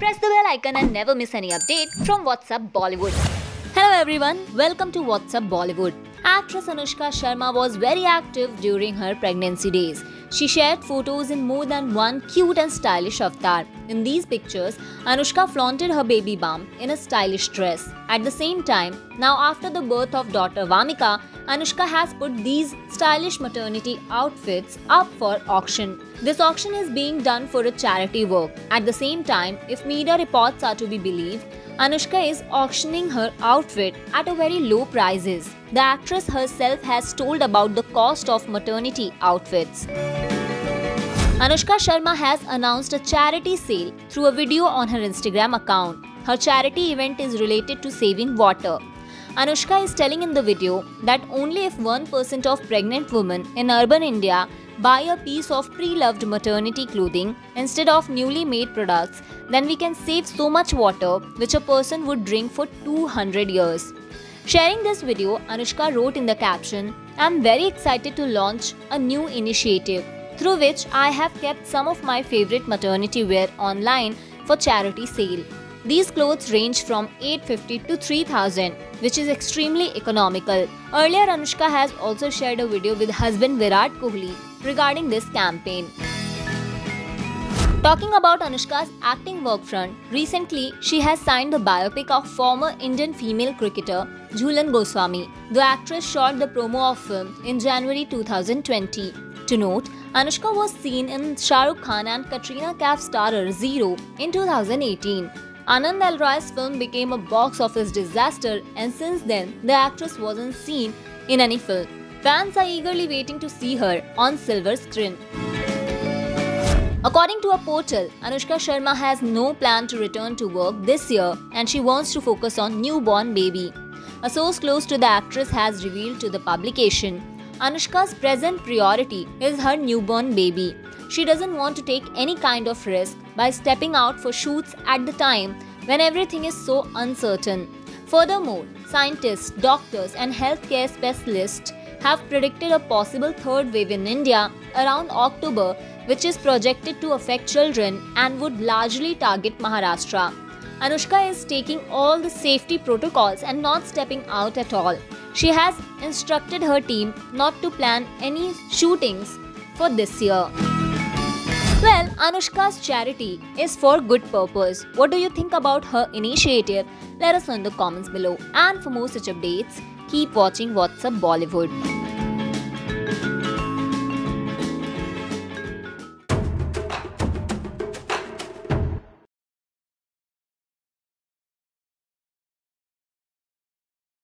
Press the bell icon and never miss any update from What's Up Bollywood. Hello everyone, welcome to What's Up Bollywood. Actress Anushka Sharma was very active during her pregnancy days. She shared photos in more than one cute and stylish avatar. In these pictures, Anushka flaunted her baby bump in a stylish dress. At the same time, now after the birth of daughter Vamika, Anushka has put these stylish maternity outfits up for auction. This auction is being done for a charity work. At the same time, if media reports are to be believed, Anushka is auctioning her outfit at a very low prices. The actress herself has told about the cost of maternity outfits. Anushka Sharma has announced a charity sale through a video on her Instagram account. Her charity event is related to saving water. Anushka is telling in the video that only if 1% of pregnant women in urban India buy a piece of pre-loved maternity clothing instead of newly made products, then we can save so much water which a person would drink for 200 years. Sharing this video, Anushka wrote in the caption, "I'm very excited to launch a new initiative through which I have kept some of my favorite maternity wear online for charity sale. These clothes range from 850 to 3000, which is extremely economical." Earlier, Anushka has also shared a video with husband Virat Kohli regarding this campaign. Talking about Anushka's acting work front, recently she has signed the biopic of former Indian female cricketer Jhulan Goswami. The actress shot the promo of film in January 2020. To note, Anushka was seen in Shah Rukh Khan and Katrina Kaif starrer Zero in 2018. Anand L. Roy's film became a box office disaster, and since then, the actress wasn't seen in any film. Fans are eagerly waiting to see her on silver screen. According to a portal, Anushka Sharma has no plan to return to work this year, and she wants to focus on newborn baby. A source close to the actress has revealed to the publication, Anushka's present priority is her newborn baby. She doesn't want to take any kind of risk by stepping out for shoots at the time when everything is so uncertain. Furthermore, scientists, doctors and healthcare specialists have predicted a possible third wave in India around October, which is projected to affect children and would largely target Maharashtra. Anushka is taking all the safety protocols and not stepping out at all. She has instructed her team not to plan any shootings for this year. Well, Anushka's charity is for good purpose. What do you think about her initiative? Let us know in the comments below. And for more such updates, keep watching What's Up Bollywood.